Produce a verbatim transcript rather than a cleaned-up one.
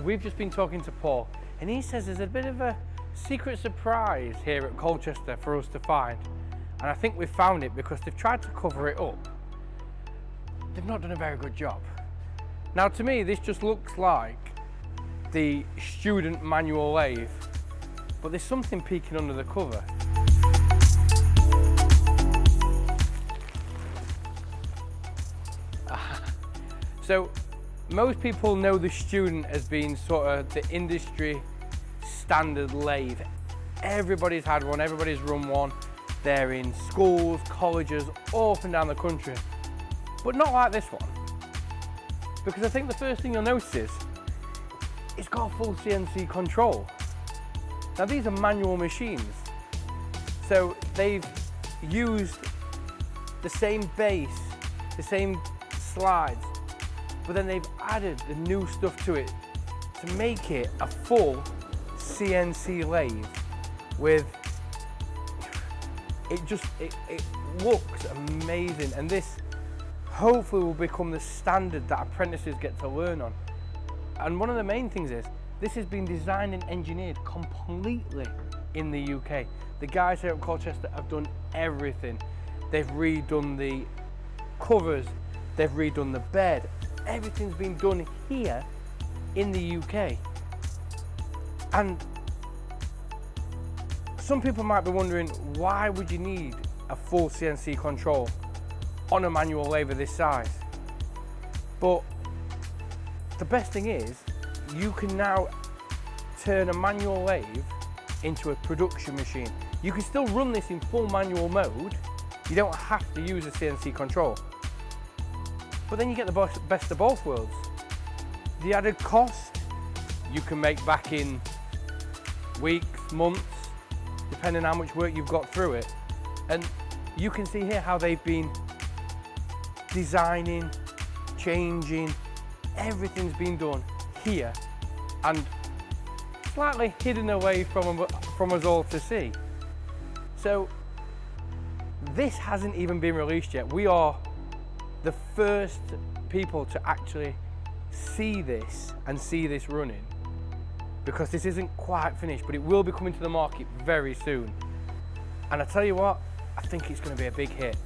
So we've just been talking to Paul, and he says there's a bit of a secret surprise here at Colchester for us to find. And I think we've found it because they've tried to cover it up. They've not done a very good job. Now to me, this just looks like the student manual lathe, but there's something peeking under the cover. So most people know the student as being sort of the industry standard lathe. Everybody's had one, everybody's run one. They're in schools, colleges, all up and down the country. But not like this one. Because I think the first thing you'll notice is it's got full C N C control. Now these are manual machines. So they've used the same base, the same slides, but then they've added the new stuff to it to make it a full C N C lathe with, it just, it, it looks amazing. And this hopefully will become the standard that apprentices get to learn on. And one of the main things is, this has been designed and engineered completely in the U K. The guys here at Colchester have done everything. They've redone the covers, they've redone the bed, everything's been done here in the U K. And some people might be wondering, why would you need a full C N C control on a manual lathe of this size? But the best thing is, you can now turn a manual lathe into a production machine. You can still run this in full manual mode. You don't have to use a C N C control. But then you get the best of both worlds. The added cost, you can make back in weeks, months, depending on how much work you've got through it. And you can see here how they've been designing, changing, everything's been done here and slightly hidden away from, from us all to see. So this hasn't even been released yet. We are the first people to actually see this and see this running, because this isn't quite finished, but it will be coming to the market very soon. And I tell you what, I think it's going to be a big hit.